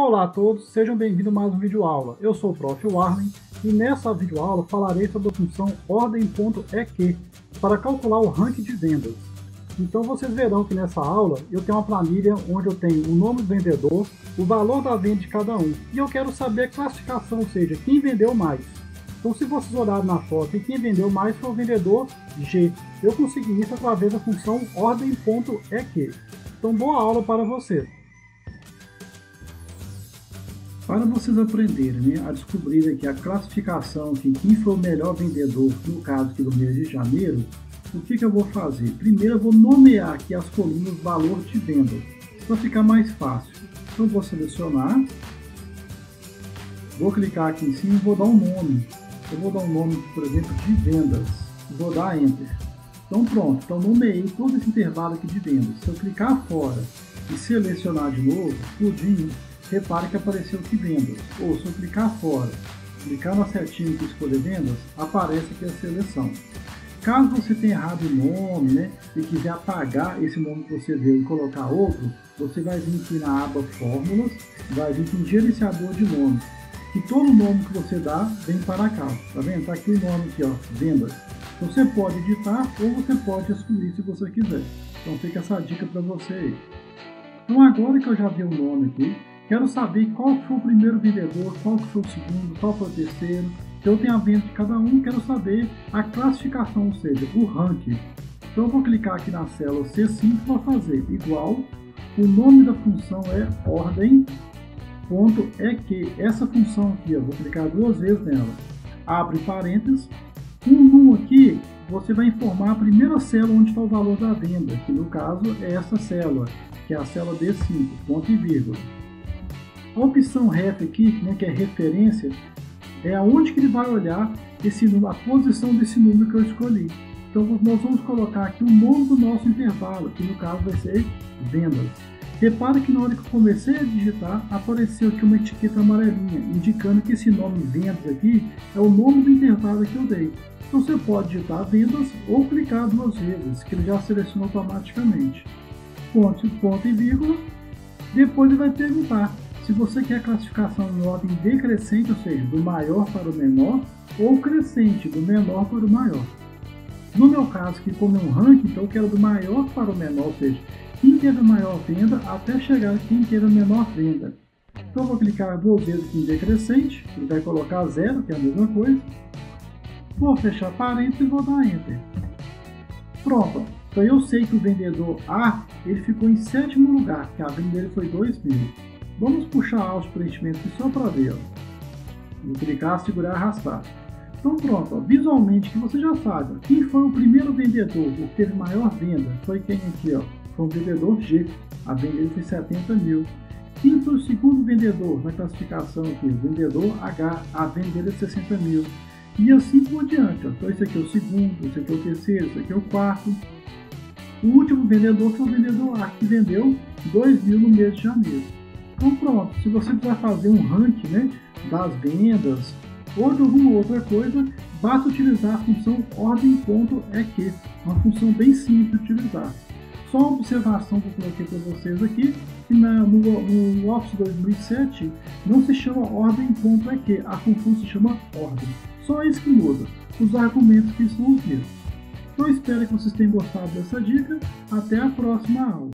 Olá a todos, sejam bem-vindos a mais uma videoaula. Eu sou o Prof. Warlen e nessa videoaula falarei sobre a função Ordem.EQ para calcular o ranking de vendas. Então vocês verão que nessa aula eu tenho uma planilha onde eu tenho o nome do vendedor, o valor da venda de cada um e eu quero saber a classificação, ou seja, quem vendeu mais. Então se vocês olharem na foto e quem vendeu mais foi o vendedor G. Eu consegui isso através da função Ordem.EQ. Então boa aula para vocês! Para vocês aprenderem a descobrir aqui a classificação de quem foi o melhor vendedor, no caso aqui do mês de janeiro, o que eu vou fazer? Primeiro eu vou nomear aqui as colunas valor de venda, para ficar mais fácil. Então eu vou selecionar, vou clicar aqui em cima e vou dar um nome. Eu vou dar um nome, por exemplo, de vendas, vou dar Enter. Então pronto, então nomeei todo esse intervalo aqui de vendas. Se eu clicar fora e selecionar de novo, tudinho, repare que apareceu aqui vendas, ou se eu clicar fora, clicar na setinha que escolher vendas, aparece aqui a seleção. Caso você tenha errado o nome, e quiser apagar esse nome que você deu e colocar outro, você vai vir aqui na aba Fórmulas, vai vir aqui em Gerenciador de Nomes, e todo nome que você dá vem para cá, tá vendo? Tá aqui o nome aqui, ó, vendas. Você pode editar ou você pode excluir se você quiser. Então fica essa dica para você aí. Então agora que eu já dei o nome aqui, quero saber qual foi o primeiro vendedor, qual foi o segundo, qual foi o terceiro. Eu tenho a venda de cada um, quero saber a classificação, ou seja, o ranking. Então eu vou clicar aqui na célula C5 e vou fazer igual. O nome da função é Ordem.EQ. Essa função aqui, eu vou clicar duas vezes nela. Abre parênteses. Com o número aqui, você vai informar a primeira célula onde está o valor da venda, que no caso é essa célula, que é a célula D5, ponto e vírgula. A opção ref aqui, que é referência, é aonde que ele vai olhar esse número, a posição desse número que eu escolhi. Então nós vamos colocar aqui o nome do nosso intervalo, que no caso vai ser vendas. Repara que na hora que eu comecei a digitar, apareceu aqui uma etiqueta amarelinha, indicando que esse nome vendas aqui é o nome do intervalo que eu dei. Então você pode digitar vendas ou clicar duas vezes, que ele já seleciona automaticamente. Ponto, ponto e vírgula. Depois ele vai perguntar se você quer a classificação em ordem decrescente, ou seja, do maior para o menor, ou crescente, do menor para o maior. No meu caso, que como é um ranking, então eu quero do maior para o menor, ou seja, quem teve a maior venda até chegar a quem teve a menor venda. Então eu vou clicar duas vezes aqui em decrescente, ele vai colocar 0, que é a mesma coisa. Vou fechar parênteses e vou dar Enter. Pronto, então eu sei que o vendedor A, ele ficou em 7º lugar, porque a venda dele foi 2.000. Vamos puxar a alça de preenchimento aqui só para ver. Ó. Vou clicar, segurar e arrastar. Então pronto, ó, visualmente que você já sabe. Ó, quem foi o primeiro vendedor, o que teve maior venda, foi quem aqui? Ó, foi o vendedor G. A venda dele foi 70.000. Quem foi o segundo vendedor na classificação aqui? O vendedor H. A venda dele é 60.000. E assim por diante. Ó. Então esse aqui é o segundo, esse aqui é o terceiro, esse aqui é o quarto. O último vendedor foi o vendedor A, que vendeu 2.000 no mês de janeiro. Então pronto, se você quiser fazer um ranking das vendas ou de alguma outra coisa, basta utilizar a função Ordem.EQ, uma função bem simples de utilizar. Só uma observação que eu coloquei para vocês aqui, que no Office 2007 não se chama Ordem.EQ, a função se chama Ordem. Só isso que muda, os argumentos que são os mesmos. Então espero que vocês tenham gostado dessa dica, até a próxima aula.